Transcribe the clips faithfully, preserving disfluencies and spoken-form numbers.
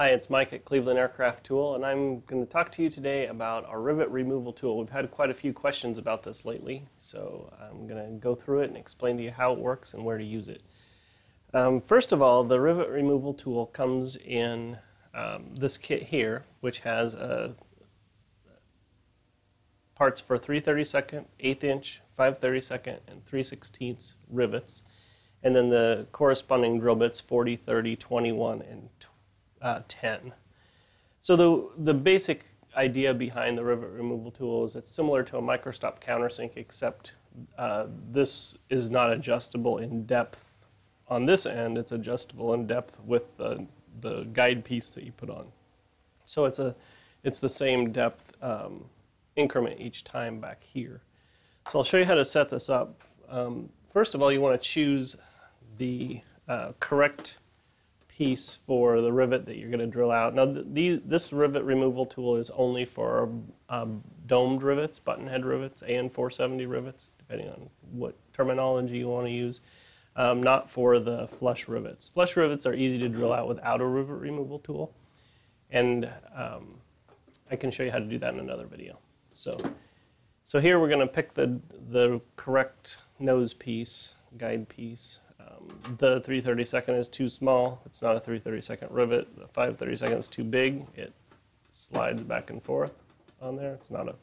Hi, it's Mike at Cleaveland Aircraft Tool, and I'm going to talk to you today about our rivet removal tool. We've had quite a few questions about this lately, so I'm going to go through it and explain to you how it works and where to use it. Um, first of all, the rivet removal tool comes in um, this kit here, which has uh, parts for three thirty-second, eighth inch, five thirty-second, and three sixteenths rivets, and then the corresponding drill bits forty, thirty, twenty-one, and twenty-one. Uh, ten. So the, the basic idea behind the rivet removal tool is it's similar to a MicroStop countersink, except uh, this is not adjustable in depth. On this end, it's adjustable in depth with the, the guide piece that you put on. So it's, a, it's the same depth um, increment each time back here. So I'll show you how to set this up. Um, first of all, you want to choose the uh, correct piece for the rivet that you're going to drill out. Now the, this rivet removal tool is only for um, domed rivets, button head rivets, A N four seventy rivets, depending on what terminology you want to use, um, not for the flush rivets. Flush rivets are easy to drill out without a rivet removal tool, and um, I can show you how to do that in another video. So, so here we're going to pick the, the correct nose piece, guide piece. Um, the three thirty-second is too small, it's not a three thirty-second rivet. The five thirty-second is too big, it slides back and forth on there. It's not a,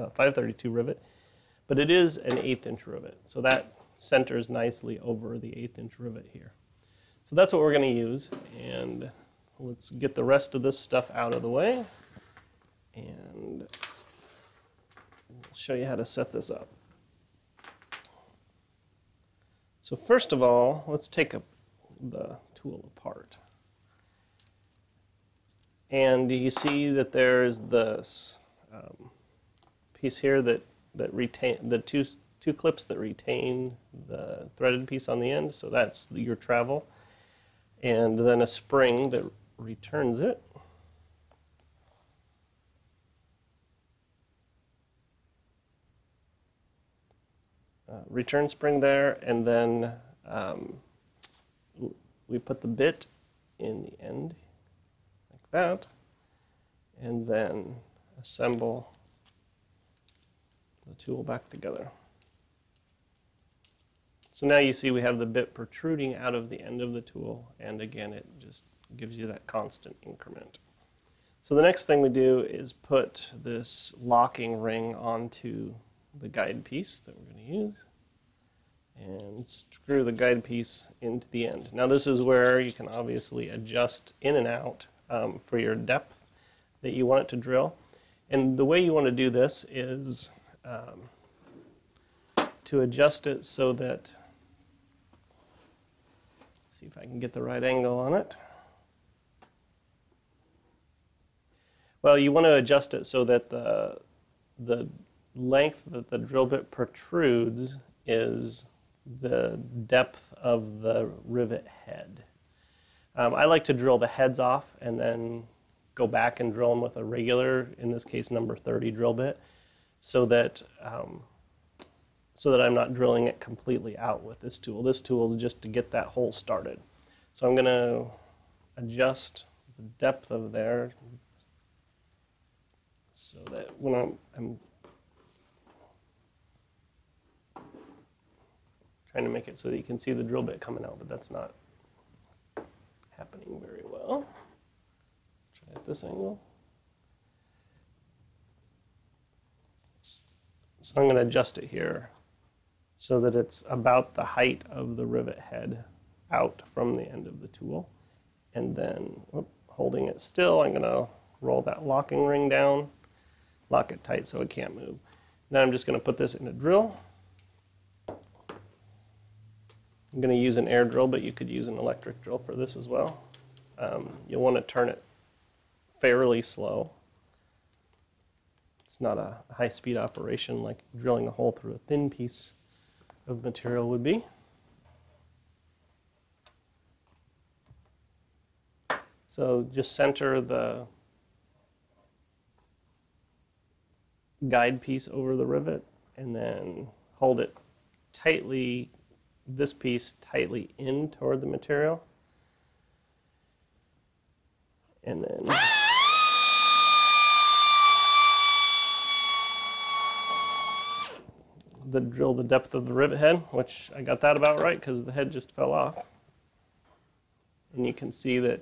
a five thirty-two rivet, but it is an eighth inch rivet. So that centers nicely over the eighth inch rivet here. So that's what we're going to use, and let's get the rest of this stuff out of the way, and I'll show you how to set this up. So first of all, let's take a, the tool apart. And you see that there's this um, piece here that, that retain, the two, two clips that retain the threaded piece on the end, so that's your travel. And then a spring that returns it. Uh, return spring there, and then um, we put the bit in the end like that, and then assemble the tool back together. So now you see we have the bit protruding out of the end of the tool, and again it just gives you that constant increment. So the next thing we do is put this locking ring onto the guide piece that we're going to use, and screw the guide piece into the end. Now this is where you can obviously adjust in and out um, for your depth that you want it to drill, and the way you want to do this is um, to adjust it so that, see if I can get the right angle on it. Well, you want to adjust it so that the the length that the drill bit protrudes is the depth of the rivet head. Um, I like to drill the heads off and then go back and drill them with a regular, in this case number thirty drill bit, so that, um, so that I'm not drilling it completely out with this tool. This tool is just to get that hole started. So I'm going to adjust the depth of there so that when I'm, I'm trying to make it so that you can see the drill bit coming out, but that's not happening very well. Let's try at this angle. So I'm going to adjust it here so that it's about the height of the rivet head out from the end of the tool. And then, whoop, holding it still, I'm going to roll that locking ring down, lock it tight so it can't move. Then I'm just going to put this in a drill. I'm going to use an air drill, but you could use an electric drill for this as well. Um, you'll want to turn it fairly slow. It's not a high-speed operation like drilling a hole through a thin piece of material would be. So just center the guide piece over the rivet and then hold it tightly, this piece tightly in toward the material, and then the drill the depth of the rivet head, which I got that about right because the head just fell off. And you can see that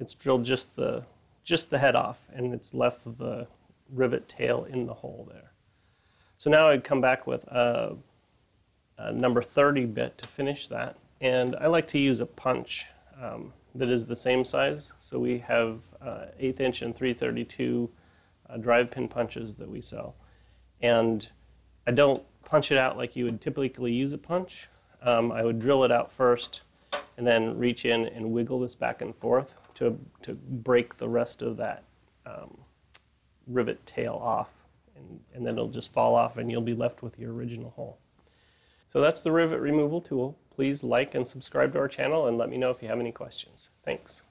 it's drilled just the just the head off, and it's left the rivet tail in the hole there. So now I'd come back with a, a number thirty bit to finish that, and I like to use a punch um, that is the same size. So we have uh, eighth inch and three thirty-two uh, drive pin punches that we sell, and I don't punch it out like you would typically use a punch. Um, I would drill it out first, and then reach in and wiggle this back and forth to to break the rest of that um, rivet tail off, and, and then it'll just fall off, and you'll be left with your original hole. So that's the rivet removal tool. Please like and subscribe to our channel, and let me know if you have any questions. Thanks.